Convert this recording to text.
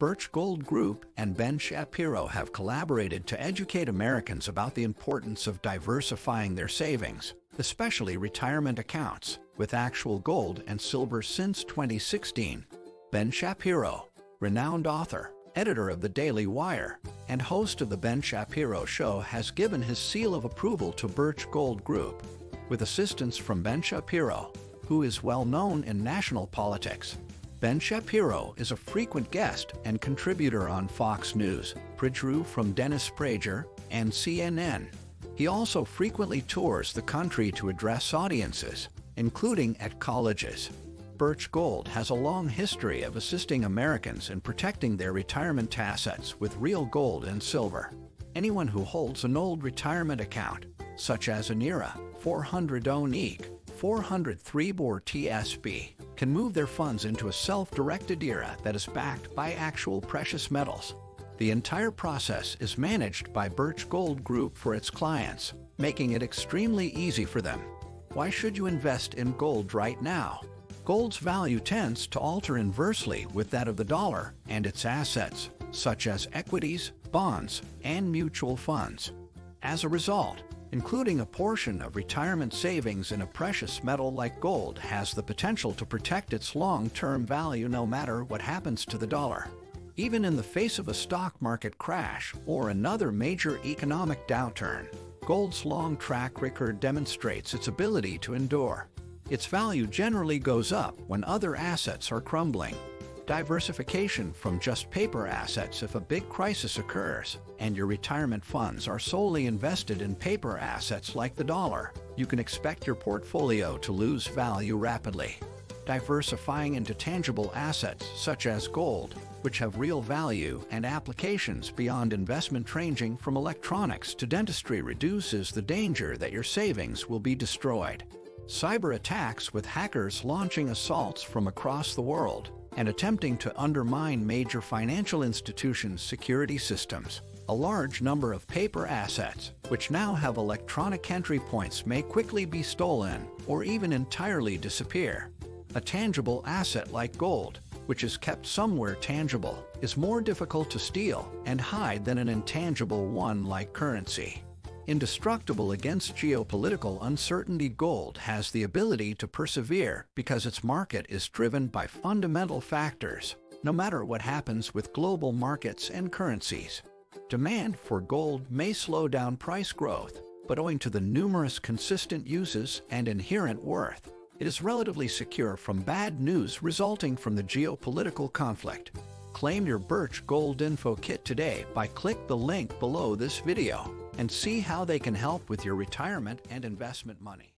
Birch Gold Group and Ben Shapiro have collaborated to educate Americans about the importance of diversifying their savings, especially retirement accounts, with actual gold and silver since 2016. Ben Shapiro, renowned author, editor of The Daily Wire, and host of The Ben Shapiro Show, has given his seal of approval to Birch Gold Group, with assistance from Ben Shapiro, who is well known in national politics. Ben Shapiro is a frequent guest and contributor on Fox News, PragerU from Dennis Prager, and CNN. He also frequently tours the country to address audiences, including at colleges. Birch Gold has a long history of assisting Americans in protecting their retirement assets with real gold and silver. Anyone who holds an old retirement account, such as an IRA, 400 ONIC, 403 or TSB, can move their funds into a self-directed IRA that is backed by actual precious metals. The entire process is managed by Birch Gold Group for its clients, making it extremely easy for them. Why should you invest in gold right now? Gold's value tends to alter inversely with that of the dollar and its assets, such as equities, bonds, and mutual funds. As a result, including a portion of retirement savings in a precious metal like gold has the potential to protect its long-term value no matter what happens to the dollar. Even in the face of a stock market crash or another major economic downturn, gold's long track record demonstrates its ability to endure. Its value generally goes up when other assets are crumbling. Diversification from just paper assets: if a big crisis occurs and your retirement funds are solely invested in paper assets like the dollar, you can expect your portfolio to lose value rapidly. Diversifying into tangible assets such as gold, which have real value and applications beyond investment ranging from electronics to dentistry, reduces the danger that your savings will be destroyed. Cyber attacks, with hackers launching assaults from across the world and attempting to undermine major financial institutions' security systems. A large number of paper assets, which now have electronic entry points, may quickly be stolen or even entirely disappear. A tangible asset like gold, which is kept somewhere tangible, is more difficult to steal and hide than an intangible one like currency. Indestructible against geopolitical uncertainty, gold has the ability to persevere because its market is driven by fundamental factors, no matter what happens with global markets and currencies. Demand for gold may slow down price growth, but owing to the numerous consistent uses and inherent worth, it is relatively secure from bad news resulting from the geopolitical conflict. Claim your Birch Gold Info Kit today by clicking the link below this video and see how they can help with your retirement and investment money.